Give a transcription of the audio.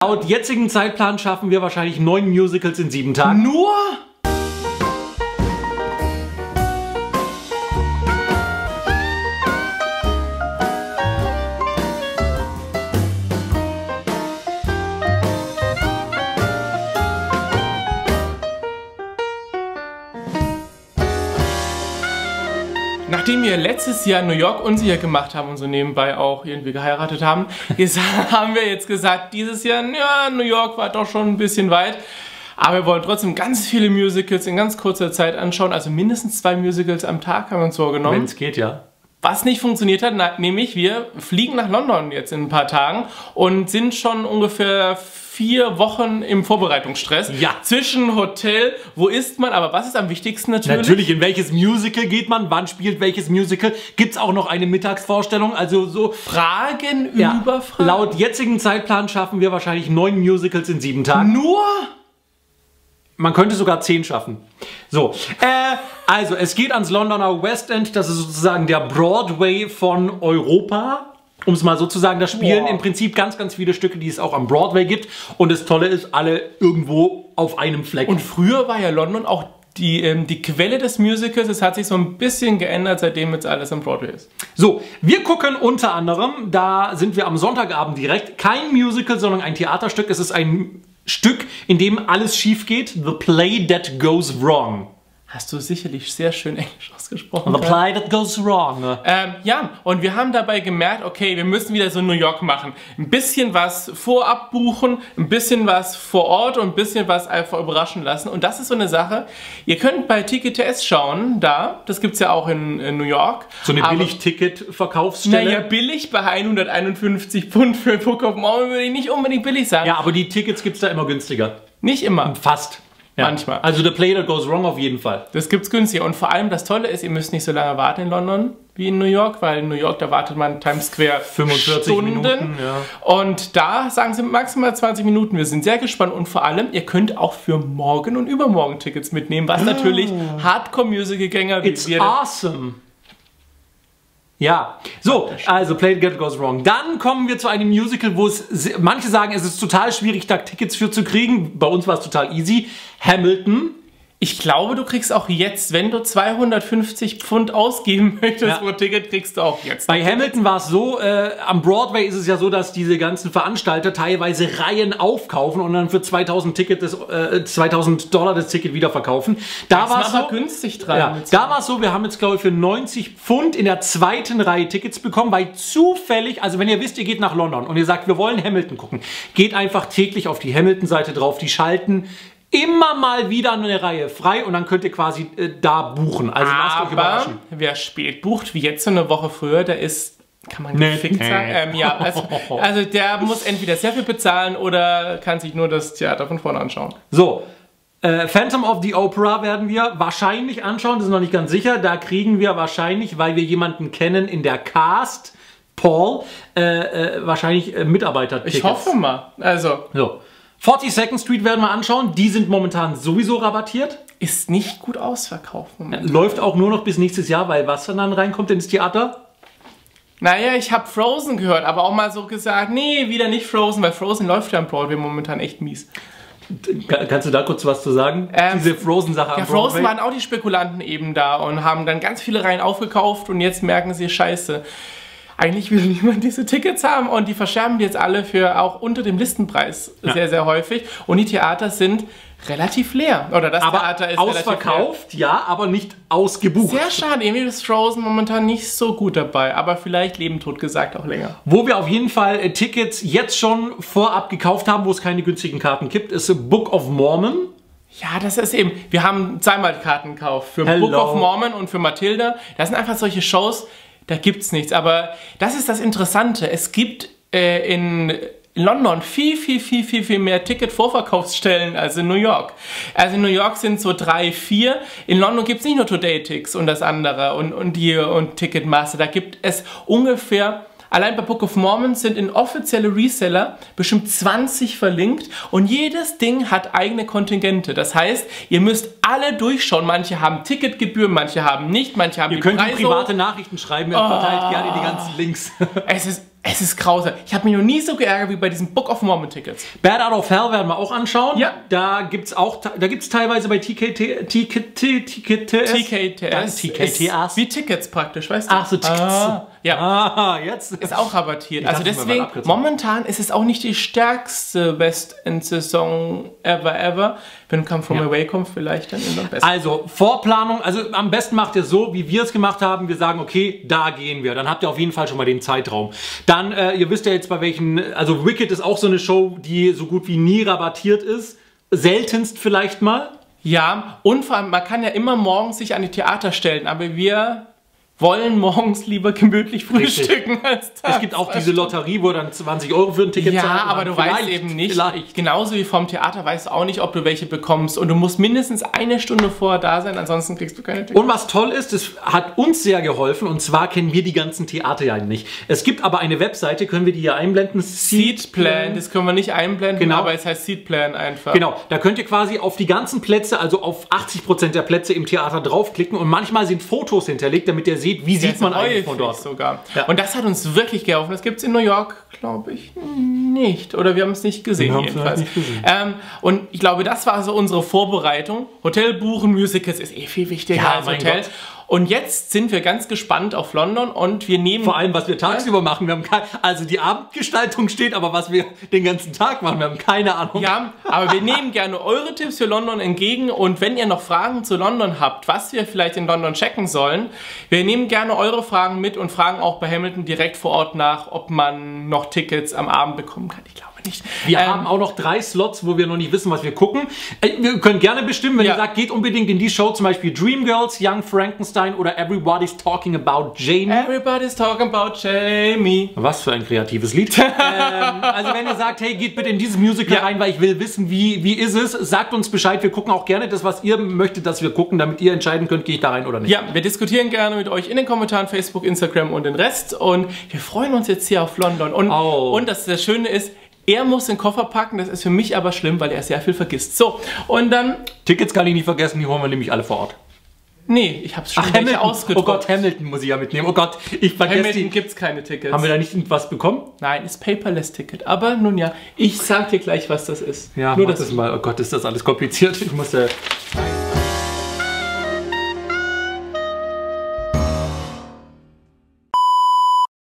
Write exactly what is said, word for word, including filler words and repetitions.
Laut jetzigem Zeitplan schaffen wir wahrscheinlich neun Musicals in sieben Tagen. Nur? Nachdem wir letztes Jahr New York unsicher gemacht haben und so nebenbei auch irgendwie geheiratet haben, haben wir jetzt gesagt, dieses Jahr, ja, New York war doch schon ein bisschen weit. Aber wir wollen trotzdem ganz viele Musicals in ganz kurzer Zeit anschauen. Also mindestens zwei Musicals am Tag haben wir uns vorgenommen. Wenn es geht, ja. Was nicht funktioniert hat, na, nämlich wir fliegen nach London jetzt in ein paar Tagen und sind schon ungefähr vier Wochen im Vorbereitungsstress. Ja. Zwischen Hotel, wo ist man, aber was ist am wichtigsten natürlich? Natürlich, in welches Musical geht man, wann spielt welches Musical, gibt es auch noch eine Mittagsvorstellung, also so... Fragen ja. über Fragen. Laut jetzigem Zeitplan schaffen wir wahrscheinlich neun Musicals in sieben Tagen. Nur? Man könnte sogar zehn schaffen. So, äh, also es geht ans Londoner West End, das ist sozusagen der Broadway von Europa. Um es mal so zu sagen, da spielen wow. im Prinzip ganz, ganz viele Stücke, die es auch am Broadway gibt. Und das Tolle ist, alle irgendwo auf einem Fleck. Und früher war ja London auch die, ähm, die Quelle des Musicals. Es hat sich so ein bisschen geändert, seitdem jetzt alles am Broadway ist. So, wir gucken unter anderem, da sind wir am Sonntagabend direkt, kein Musical, sondern ein Theaterstück. Es ist ein Stück, in dem alles schief geht. The Play That Goes Wrong. Hast du sicherlich sehr schön Englisch ausgesprochen. The Play That Goes Wrong. Ne? Ähm, ja, und wir haben dabei gemerkt, okay, wir müssen wieder so New York machen. Ein bisschen was vorab buchen, ein bisschen was vor Ort und ein bisschen was einfach überraschen lassen. Und das ist so eine Sache, ihr könnt bei T K T S schauen, da, das gibt es ja auch in, in New York. So eine Billig-Ticket-Verkaufsstelle? Naja, billig bei hunderteinundfünfzig Pfund für Book of Mormon würde ich nicht unbedingt billig sagen. Ja, aber die Tickets gibt es da immer günstiger. Nicht immer. Fast. Ja. Manchmal. Also The Play That Goes Wrong auf jeden Fall. Das gibt's günstiger. Und vor allem das Tolle ist, ihr müsst nicht so lange warten in London wie in New York, weil in New York, da wartet man Times Square fünfundvierzig Stunden. Ja. Und da sagen sie maximal zwanzig Minuten. Wir sind sehr gespannt. Und vor allem, ihr könnt auch für morgen und übermorgen Tickets mitnehmen, was natürlich oh. Hardcore-Musical-Gänger wie It's wir... awesome! Ja, so, also Play That Goes Wrong. Dann kommen wir zu einem Musical, wo es, manche sagen, es ist total schwierig, da Tickets für zu kriegen. Bei uns war es total easy. Hamilton. Ich glaube, du kriegst auch jetzt, wenn du zweihundertfünfzig Pfund ausgeben möchtest ja. pro Ticket, kriegst du auch jetzt. Bei Hamilton war es so, äh, am Broadway ist es ja so, dass diese ganzen Veranstalter teilweise Reihen aufkaufen und dann für zweitausend Ticket das, äh, zweitausend Dollar das Ticket wieder verkaufen. Da war es so, günstig dran. Ja, da war es so, wir haben jetzt, glaube ich, für neunzig Pfund in der zweiten Reihe Tickets bekommen, weil zufällig, also wenn ihr wisst, ihr geht nach London und ihr sagt, wir wollen Hamilton gucken, geht einfach täglich auf die Hamilton-Seite drauf, die schalten immer mal wieder eine Reihe frei und dann könnt ihr quasi äh, da buchen. Also lasst euch überraschen. Wer spät bucht, wie jetzt so eine Woche früher, der ist... Kann man nicht nee. sagen. Ähm, ja, also, also der muss entweder sehr viel bezahlen oder kann sich nur das Theater von vorne anschauen. So, äh, Phantom of the Opera werden wir wahrscheinlich anschauen, das ist noch nicht ganz sicher. Da kriegen wir wahrscheinlich, weil wir jemanden kennen in der Cast, Paul, äh, äh, wahrscheinlich äh, Mitarbeiter-Tickets. Ich hoffe mal. Also... So. forty-second Street werden wir anschauen. Die sind momentan sowieso rabattiert. Ist nicht gut ausverkauft. Momentan. Läuft auch nur noch bis nächstes Jahr, weil was dann reinkommt ins Theater? Naja, ich habe Frozen gehört, aber auch mal so gesagt, nee, wieder nicht Frozen, weil Frozen läuft ja am Broadway momentan echt mies. Kannst du da kurz was zu sagen? Ähm, Diese Frozen-Sache. Ja, Frozen waren auch die Spekulanten eben da und haben dann ganz viele Reihen aufgekauft und jetzt merken sie, scheiße. Eigentlich will niemand diese Tickets haben und die verscherben jetzt alle für auch unter dem Listenpreis ja. sehr, sehr häufig. Und die Theater sind relativ leer. Oder das aber Theater ist ausverkauft, ja, aber nicht ausgebucht. Sehr schade, irgendwie ist Frozen momentan nicht so gut dabei, aber vielleicht Leben tot gesagt auch länger. Wo wir auf jeden Fall Tickets jetzt schon vorab gekauft haben, wo es keine günstigen Karten gibt, ist Book of Mormon. Ja, das ist eben, wir haben zweimal Karten gekauft für Hello. Book of Mormon und für Matilda. Das sind einfach solche Shows, da gibt's nichts, aber das ist das Interessante. Es gibt äh, in London viel, viel, viel, viel, viel mehr Ticket-Vorverkaufsstellen als in New York. Also in New York sind so drei, vier. In London gibt's nicht nur Today-Tix und das andere und, und die und Ticketmaster. Da gibt es ungefähr... Allein bei Book of Mormon sind in offizielle Reseller bestimmt zwanzig verlinkt und jedes Ding hat eigene Kontingente. Das heißt, ihr müsst alle durchschauen. Manche haben Ticketgebühren, manche haben nicht, manche haben die Preise. Ihr könnt private Nachrichten schreiben, ihr verteilt gerne die ganzen Links. Es ist Es ist grausam. Ich habe mich noch nie so geärgert wie bei diesen Book of Mormon Tickets. Bat Out of Hell werden wir auch anschauen. Ja. Da gibt's auch, da gibt's teilweise bei T K T S wie Tickets praktisch, weißt du? Ach so, Tickets. Ja. Jetzt ist auch rabattiert. Also deswegen, momentan ist es auch nicht die stärkste West End Saison ever ever. Wenn Come From Away kommt, vielleicht dann immer besser. Also Vorplanung, also am besten macht ihr so, wie wir es gemacht haben. Wir sagen, okay, da gehen wir. Dann habt ihr auf jeden Fall schon mal den Zeitraum. Dann, äh, ihr wisst ja jetzt bei welchen, also Wicked ist auch so eine Show, die so gut wie nie rabattiert ist. Seltenst vielleicht mal. Ja, und vor allem, man kann ja immer morgens sich an die Theater stellen, aber wir wollen morgens lieber gemütlich frühstücken Richtig. Als das. Es gibt auch diese Lotterie, wo dann zwanzig Euro für ein Ticket zahlt. Ja, aber du weißt eben nicht, vielleicht. Genauso wie vom Theater weißt du auch nicht, ob du welche bekommst. Und du musst mindestens eine Stunde vorher da sein, ansonsten kriegst du keine Tickets. Und was toll ist, das hat uns sehr geholfen, und zwar kennen wir die ganzen Theater ja nicht. Es gibt aber eine Webseite, können wir die hier einblenden? Seatplan, das können wir nicht einblenden, genau. Aber es heißt Seatplan einfach. Genau, da könnt ihr quasi auf die ganzen Plätze, also auf achtzig Prozent der Plätze im Theater draufklicken, und manchmal sind Fotos hinterlegt, damit ihr seht, wie ja, sieht man eigentlich von dort sogar. Ja. Und das hat uns wirklich geholfen. Das gibt es in New York, glaube ich, nicht. Oder wir haben es nicht gesehen, wir jedenfalls. Nicht gesehen. Ähm, und ich glaube, das war so unsere Vorbereitung. Hotel buchen, Musicals ist eh viel wichtiger ja, als Hotel. Gott. Und jetzt sind wir ganz gespannt auf London, und wir nehmen... Vor allem, was wir tagsüber machen. Wir haben kein, also die Abendgestaltung steht, aber was wir den ganzen Tag machen, wir haben keine Ahnung. Ja, aber wir nehmen gerne eure Tipps für London entgegen. Und wenn ihr noch Fragen zu London habt, was wir vielleicht in London checken sollen, wir nehmen gerne eure Fragen mit und fragen auch bei Hamilton direkt vor Ort nach, ob man noch Tickets am Abend bekommen kann. Ich glaube nicht. Wir ähm, haben auch noch drei Slots, wo wir noch nicht wissen, was wir gucken. Wir können gerne bestimmen, wenn ja. ihr sagt, geht unbedingt in die Show, zum Beispiel Dreamgirls, Young Frankenstein oder Everybody's Talking About Jamie. Everybody's Talking About Jamie. Was für ein kreatives Lied. ähm, also wenn ihr sagt, hey, geht bitte in dieses Musical ja. rein, weil ich will wissen, wie, wie ist es, sagt uns Bescheid. Wir gucken auch gerne das, was ihr möchtet, dass wir gucken, damit ihr entscheiden könnt, gehe ich da rein oder nicht. Ja, wir diskutieren gerne mit euch in den Kommentaren, Facebook, Instagram und den Rest. Und wir freuen uns jetzt hier auf London. Und, oh. und das, das Schöne ist, er muss den Koffer packen, das ist für mich aber schlimm, weil er sehr viel vergisst. So, und dann... Tickets kann ich nicht vergessen, die holen wir nämlich alle vor Ort. Nee, ich hab's schon welche ausgedruckt. Oh Gott, Hamilton muss ich ja mitnehmen. Oh Gott, ich vergesse Hamilton die. Gibt's keine Tickets. Haben wir da nicht was bekommen? Nein, ist Paperless-Ticket. Aber nun ja, ich sag dir gleich, was das ist. Ja, nur das mal. Oh Gott, ist das alles kompliziert. Ich muss ja...